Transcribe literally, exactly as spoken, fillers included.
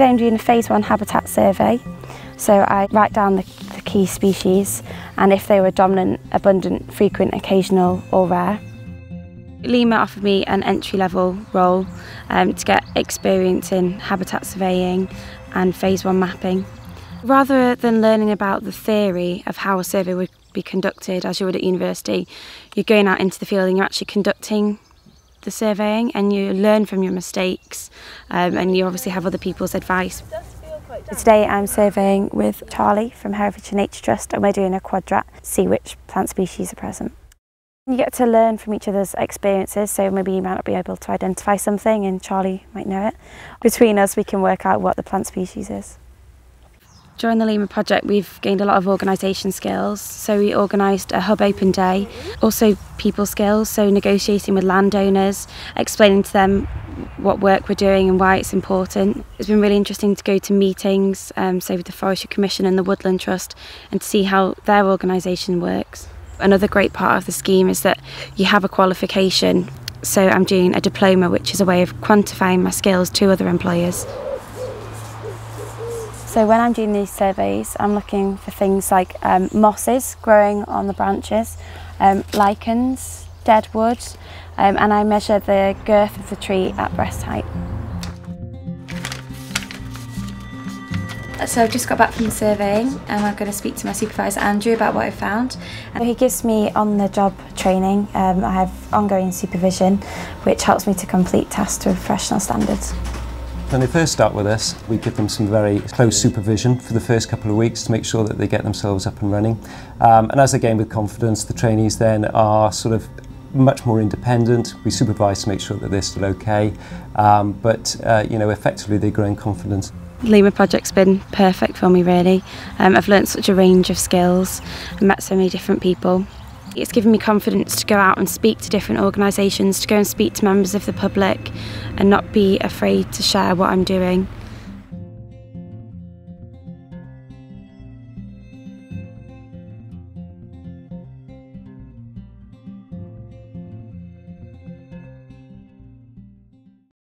started out doing a phase one habitat survey. So I write down the, the key species and if they were dominant, abundant, frequent, occasional or rare. Lemur offered me an entry-level role um, to get experience in habitat surveying and phase one mapping. Rather than learning about the theory of how a survey would be conducted as you would at university, you're going out into the field and you're actually conducting the surveying and you learn from your mistakes um, and you obviously have other people's advice. Today I'm surveying with Charlie from Herefordshire Nature Trust and we're doing a quadrat to see which plant species are present. You get to learn from each other's experiences, so maybe you might not be able to identify something and Charlie might know it. Between us we can work out what the plant species is. During the Lemur project we've gained a lot of organisation skills, so we organised a hub open day, also people skills, so negotiating with landowners, explaining to them what work we're doing and why it's important. It's been really interesting to go to meetings, um, say with the Forestry Commission and the Woodland Trust, and to see how their organisation works. Another great part of the scheme is that you have a qualification, so I'm doing a diploma, which is a way of quantifying my skills to other employers. So when I'm doing these surveys, I'm looking for things like um, mosses growing on the branches, um, lichens, dead wood, um, and I measure the girth of the tree at breast height. So I've just got back from the surveying and I'm going to speak to my supervisor Andrew about what I found. He gives me on-the-job training. Um, I have ongoing supervision which helps me to complete tasks to professional standards. When they first start with us, we give them some very close supervision for the first couple of weeks to make sure that they get themselves up and running. Um, and as they gain with confidence, the trainees then are sort of much more independent. We supervise to make sure that they're still okay, um, but uh, you know, effectively they grow in confidence. The Lemur project's been perfect for me really. Um, I've learnt such a range of skills and met so many different people. It's given me confidence to go out and speak to different organisations, to go and speak to members of the public and not be afraid to share what I'm doing.